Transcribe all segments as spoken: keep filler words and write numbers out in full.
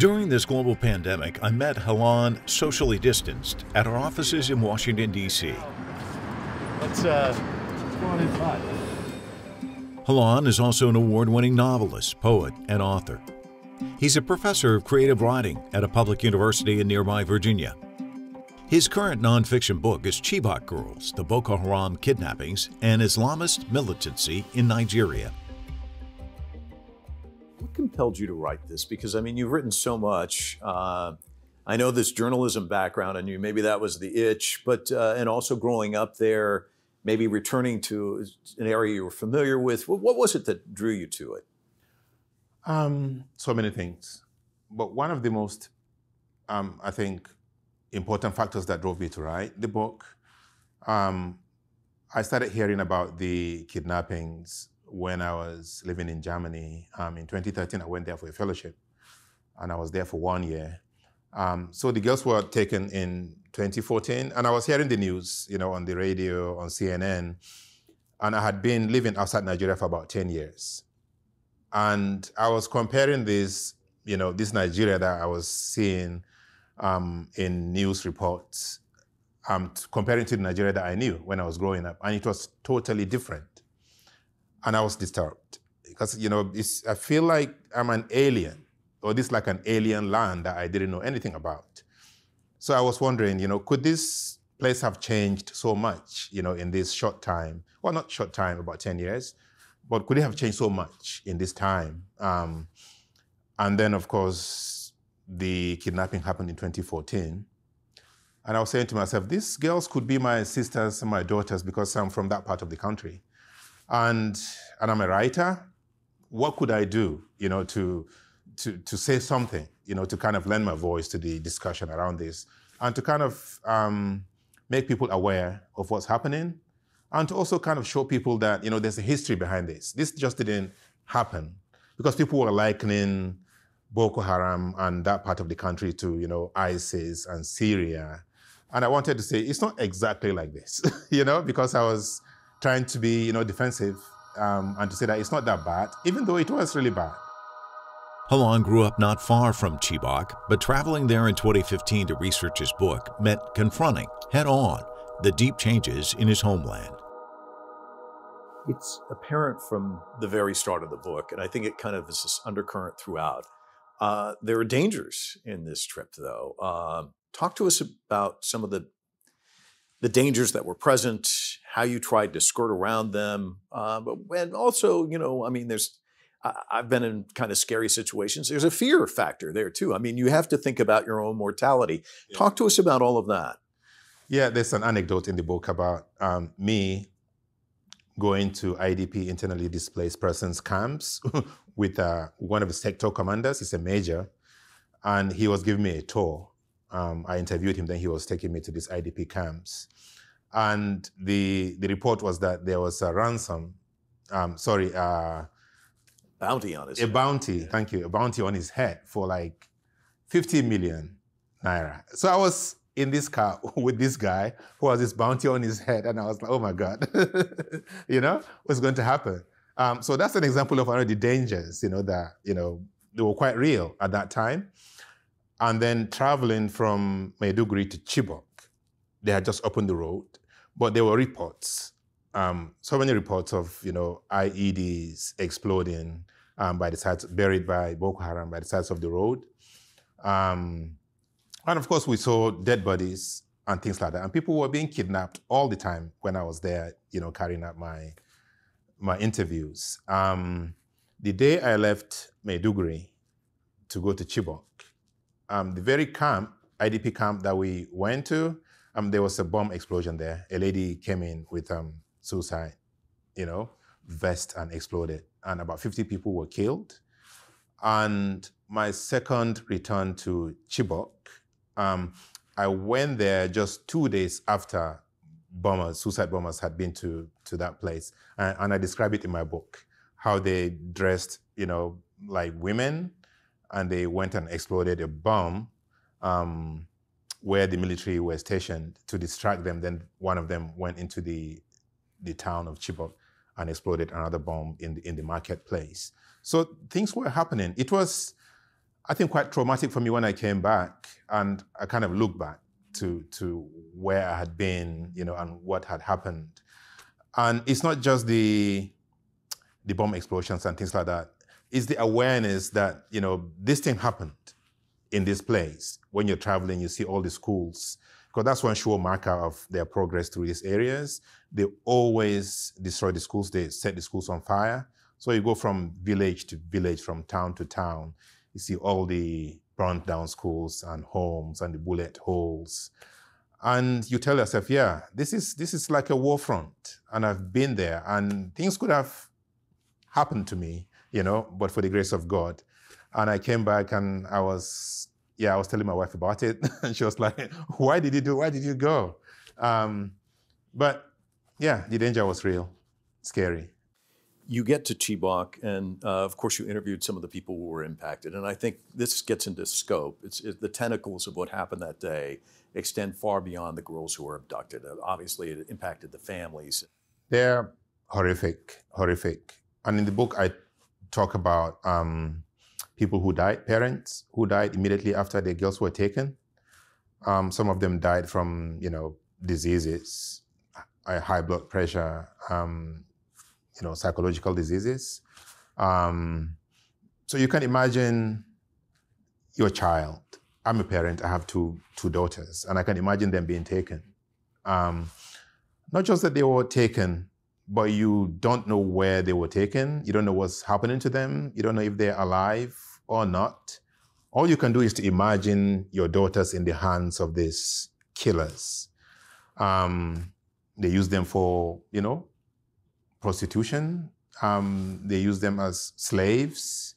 During this global pandemic, I met Helon socially distanced at our offices in Washington, D C Let's, uh, let's go on inside. Helon is also an award-winning novelist, poet, and author. He's a professor of creative writing at a public university in nearby Virginia. His current nonfiction book is Chibok Girls, the Boko Haram Kidnappings, and Islamist Militancy in Nigeria. What compelled you to write this? Because, I mean, you've written so much. Uh, I know this journalism background in you, maybe that was the itch, but, uh, and also growing up there, maybe returning to an area you were familiar with. What was it that drew you to it? Um, so many things. But one of the most, um, I think, important factors that drove me to write the book, um, I started hearing about the kidnappings when I was living in Germany. Um, in twenty thirteen, I went there for a fellowship, and I was there for one year. Um, so the girls were taken in twenty fourteen, and I was hearing the news, you know, on the radio, on C N N, and I had been living outside Nigeria for about ten years. And I was comparing this, you know, this Nigeria that I was seeing um, in news reports, um, comparing to the Nigeria that I knew when I was growing up, and it was totally different. And I was disturbed because, you know, it's, I feel like I'm an alien, or this is like an alien land that I didn't know anything about. So I was wondering, you know, could this place have changed so much, you know, in this short time? Well, not short time, about ten years, but could it have changed so much in this time? Um, and then, of course, the kidnapping happened in twenty fourteen. And I was saying to myself, these girls could be my sisters and my daughters because I'm from that part of the country. And, and I'm a writer. What could I do, you know, to, to, to say something, you know, to kind of lend my voice to the discussion around this and to kind of um, make people aware of what's happening and to also kind of show people that, you know, there's a history behind this. This just didn't happen because people were likening Boko Haram and that part of the country to, you know, ISIS and Syria. And I wanted to say, it's not exactly like this, you know, because I was trying to be, you know, defensive um, and to say that it's not that bad, even though it was really bad. Helon grew up not far from Chibok, but traveling there in twenty fifteen to research his book meant confronting head-on the deep changes in his homeland. It's apparent from the very start of the book, and I think it kind of is this undercurrent throughout. Uh, there are dangers in this trip, though. Uh, talk to us about some of the the dangers that were present, how you tried to skirt around them. Uh, but and also, you know, I mean, there's, I, I've been in kind of scary situations. There's a fear factor there too. I mean, you have to think about your own mortality. Yeah. Talk to us about all of that. Yeah, there's an anecdote in the book about um, me going to I D P, internally displaced persons camps with uh, one of the sector commanders. He's a major, and he was giving me a tour. Um, I interviewed him, then he was taking me to these I D P camps. And the, the report was that there was a ransom, um, sorry, uh, bounty on his a head. bounty, yeah. thank you, a bounty on his head for like fifty million naira. So I was in this car with this guy who has this bounty on his head, and I was like, oh my God, you know, what's going to happen? Um, so that's an example of one of the dangers, you know, that, you know, they were quite real at that time. And then traveling from Maiduguri to Chibok, they had just opened the road, but there were reports, um, so many reports of, you know, I E Ds exploding um, by the sides, buried by Boko Haram by the sides of the road. Um, and of course, we saw dead bodies and things like that. And people were being kidnapped all the time when I was there, you know, carrying out my, my interviews. Um, the day I left Maiduguri to go to Chibok, Um, the very camp, I D P camp that we went to, um, there was a bomb explosion there. A lady came in with um, suicide, you know, vest and exploded. And about fifty people were killed. And my second return to Chibok, um, I went there just two days after bombers, suicide bombers had been to, to that place. And, and I describe it in my book, how they dressed, you know, like women, and they went and exploded a bomb um, where the military were stationed to distract them. Then one of them went into the, the town of Chibok and exploded another bomb in the, in the marketplace. So things were happening. It was, I think, quite traumatic for me when I came back, and I kind of looked back to, to where I had been, you know, and what had happened. And it's not just the, the bomb explosions and things like that. It's the awareness that, you know, this thing happened in this place. When you're traveling, you see all the schools, because that's one sure marker of their progress through these areas. They always destroy the schools. They set the schools on fire. So you go from village to village, from town to town. You see all the burnt down schools and homes and the bullet holes. And you tell yourself, yeah, this is, this is like a war front. And I've been there, and things could have happened to me, you know, but for the grace of God. And I came back, and I was, yeah, I was telling my wife about it. And she was like, why did you do, why did you go? Um, but yeah, the danger was real, scary. You get to Chibok, and uh, of course you interviewed some of the people who were impacted. And I think this gets into scope. It's, it, the tentacles of what happened that day extend far beyond the girls who were abducted. Obviously it impacted the families. They're horrific, horrific. And in the book, I talk about um, people who died, parents who died immediately after their girls were taken. Um, some of them died from, you know, diseases, high blood pressure, um, you know, psychological diseases. Um, so you can imagine your child. I'm a parent, I have two, two daughters, and I can imagine them being taken. Um, not just that they were taken, but you don't know where they were taken. You don't know what's happening to them. You don't know if they're alive or not. All you can do is to imagine your daughters in the hands of these killers. Um, they use them for, you know, prostitution. Um, they use them as slaves.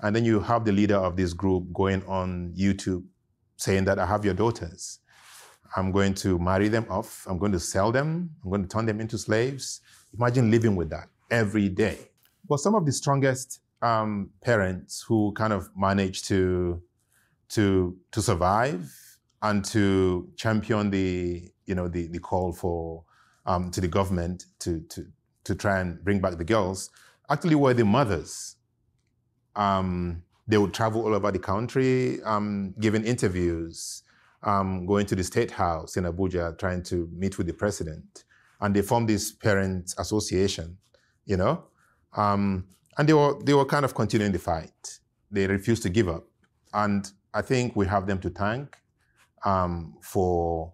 And then you have the leader of this group going on YouTube saying that I have your daughters. I'm going to marry them off. I'm going to sell them. I'm going to turn them into slaves. Imagine living with that every day. But some of the strongest um, parents who kind of managed to, to, to survive and to champion the, you know, the, the call for, um, to the government to, to, to try and bring back the girls, actually were the mothers. Um, they would travel all over the country, um, giving interviews, um, going to the State House in Abuja, trying to meet with the president. And they formed this parent association, you know? Um, and they were, they were kind of continuing the fight. They refused to give up. And I think we have them to thank um, for,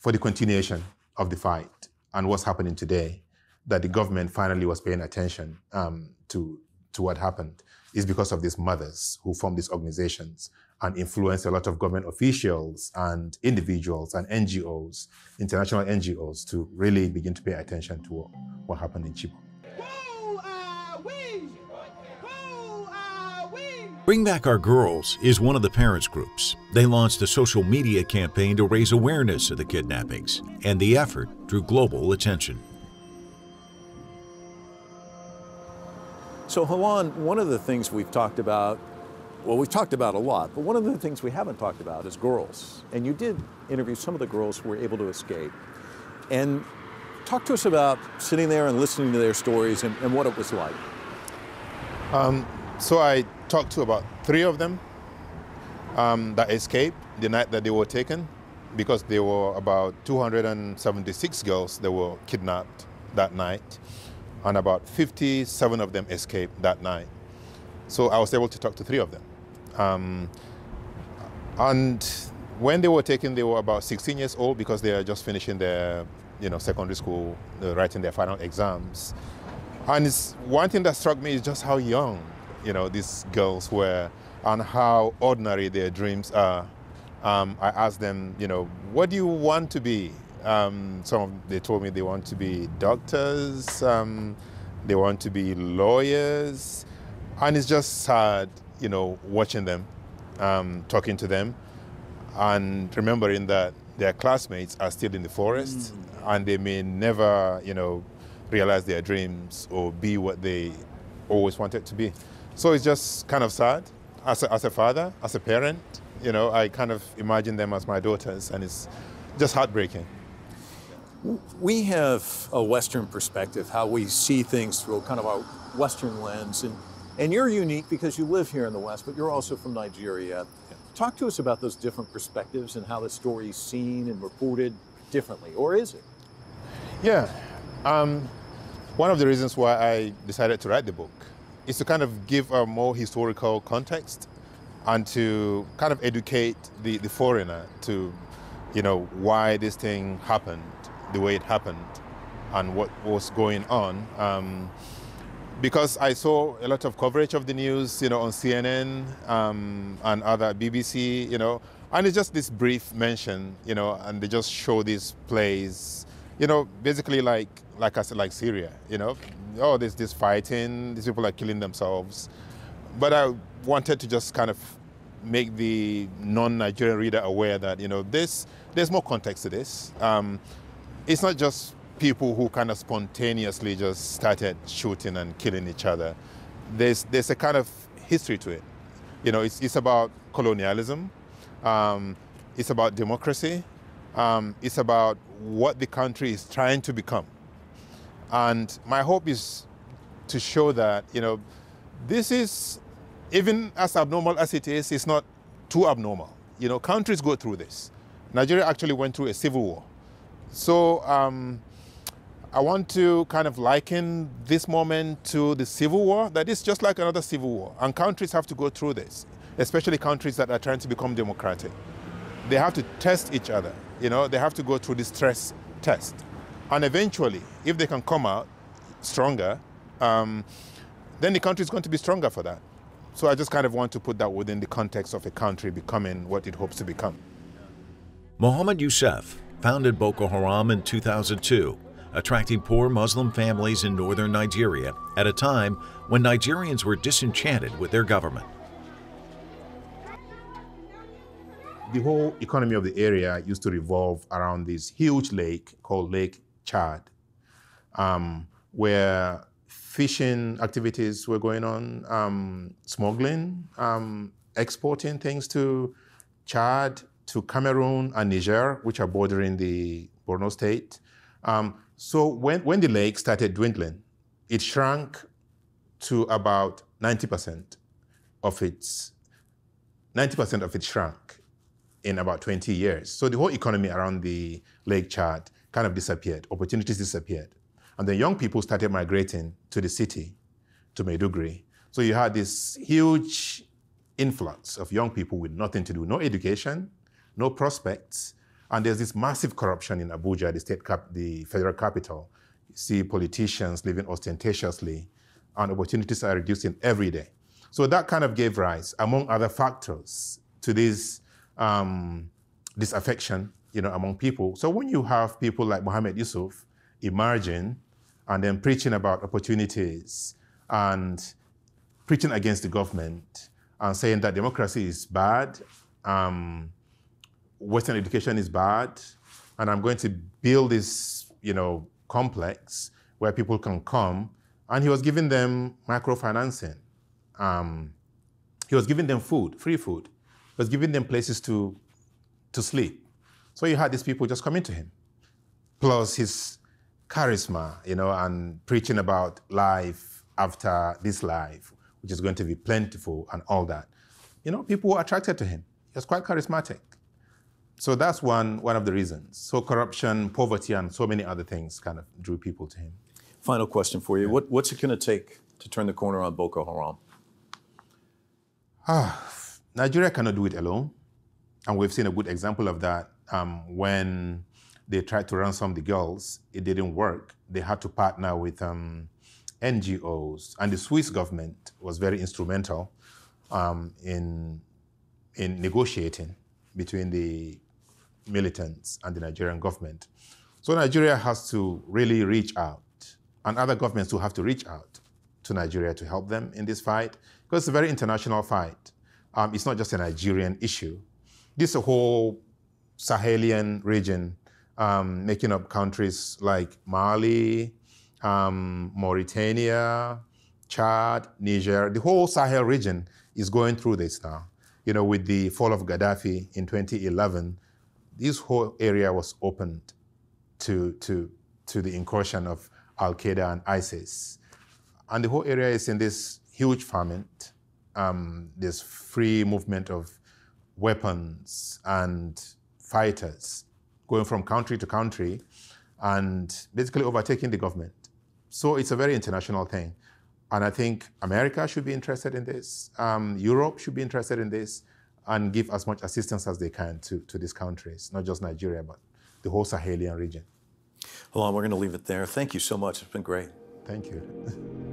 for the continuation of the fight and what's happening today, that the government finally was paying attention um, to, to what happened, is because of these mothers who formed these organizations and influenced a lot of government officials and individuals and N G Os, international N G Os, to really begin to pay attention to what, what happened in Chibok. Who are we? Who are we? Bring Back Our Girls is one of the parents groups. They launched a social media campaign to raise awareness of the kidnappings, and the effort drew global attention. So Helon, one of the things we've talked about, well, we've talked about a lot, but one of the things we haven't talked about is girls. And you did interview some of the girls who were able to escape. And talk to us about sitting there and listening to their stories and, and what it was like. Um, so I talked to about three of them um, that escaped the night that they were taken, because there were about two hundred seventy-six girls that were kidnapped that night, and about fifty-seven of them escaped that night. So I was able to talk to three of them. Um, and when they were taken, they were about sixteen years old, because they are just finishing their, you know, secondary school, uh, writing their final exams. And it's, one thing that struck me is just how young, you know, these girls were and how ordinary their dreams are. Um, I asked them, you know, what do you want to be? Um, some of them, they told me they want to be doctors, um, they want to be lawyers. And it's just sad, you know, watching them, um, talking to them, and remembering that their classmates are still in the forest, mm. and they may never, you know, realize their dreams or be what they always wanted to be. So it's just kind of sad. As a, as a father, as a parent, you know, I kind of imagine them as my daughters, and it's just heartbreaking. We have a Western perspective, how we see things through kind of our Western lens, and And you're unique because you live here in the West, but you're also from Nigeria. Yeah. Talk to us about those different perspectives and how the story is seen and reported differently, or is it? Yeah. Um, one of the reasons why I decided to write the book is to kind of give a more historical context and to kind of educate the, the foreigner to, you know, why this thing happened the way it happened and what was going on. Um, because I saw a lot of coverage of the news, you know, on C N N um, and other B B C, you know, and it's just this brief mention, you know, and they just show this place, you know, basically like, like I said, like Syria, you know, oh, there's this fighting, these people are killing themselves. But I wanted to just kind of make the non-Nigerian reader aware that, you know, this, there's more context to this. Um, it's not just people who kind of spontaneously just started shooting and killing each other. There's, there's a kind of history to it. You know, it's, it's about colonialism. Um, it's about democracy. Um, it's about what the country is trying to become. And my hope is to show that, you know, this is, even as abnormal as it is, it's not too abnormal. You know, countries go through this. Nigeria actually went through a civil war. So, um, I want to kind of liken this moment to the civil war, that is just like another civil war. And countries have to go through this, especially countries that are trying to become democratic. They have to test each other, you know, they have to go through this stress test. And eventually, if they can come out stronger, um, then the country is going to be stronger for that. So I just kind of want to put that within the context of a country becoming what it hopes to become. Mohammed Yusuf founded Boko Haram in two thousand two. Attracting poor Muslim families in northern Nigeria at a time when Nigerians were disenchanted with their government. The whole economy of the area used to revolve around this huge lake called Lake Chad, um, where fishing activities were going on, um, smuggling, um, exporting things to Chad, to Cameroon and Niger, which are bordering the Borno state. Um, So when, when the lake started dwindling, it shrank to about ninety percent of its, ninety percent of it shrank in about twenty years. So the whole economy around the Lake Chad kind of disappeared, opportunities disappeared. And then young people started migrating to the city, to Maiduguri. So you had this huge influx of young people with nothing to do, no education, no prospects. And there's this massive corruption in Abuja, the state cap, the federal capital. You see politicians living ostentatiously, and opportunities are reducing every day. So that kind of gave rise, among other factors, to this um, disaffection, you know, among people. So when you have people like Mohammed Yusuf emerging and then preaching about opportunities and preaching against the government and saying that democracy is bad, um, Western education is bad, and I'm going to build this, you know, complex where people can come. And he was giving them microfinancing. Um, he was giving them food, free food. He was giving them places to, to sleep. So you had these people just coming to him. Plus his charisma, you know, and preaching about life after this life, which is going to be plentiful and all that. You know, people were attracted to him. He was quite charismatic. So that's one, one of the reasons. So corruption, poverty, and so many other things kind of drew people to him. Final question for you. Yeah. What, what's it going to take to turn the corner on Boko Haram? Ah, Nigeria cannot do it alone. And we've seen a good example of that. Um, when they tried to ransom the girls, it didn't work. They had to partner with um, N G Os. And the Swiss government was very instrumental um, in, in negotiating between the militants and the Nigerian government. So Nigeria has to really reach out, and other governments will have to reach out to Nigeria to help them in this fight, because it's a very international fight. Um, it's not just a Nigerian issue. This is a whole Sahelian region, um, making up countries like Mali, um, Mauritania, Chad, Niger. The whole Sahel region is going through this now. You know, with the fall of Gaddafi in twenty eleven, this whole area was opened to, to, to the incursion of Al-Qaeda and ISIS. And the whole area is in this huge famine. Um, there's free movement of weapons and fighters going from country to country and basically overtaking the government. So it's a very international thing. And I think America should be interested in this. Um, Europe should be interested in this and give as much assistance as they can to, to these countries, not just Nigeria, but the whole Sahelian region. Helon, we're going to leave it there. Thank you so much. It's been great. Thank you.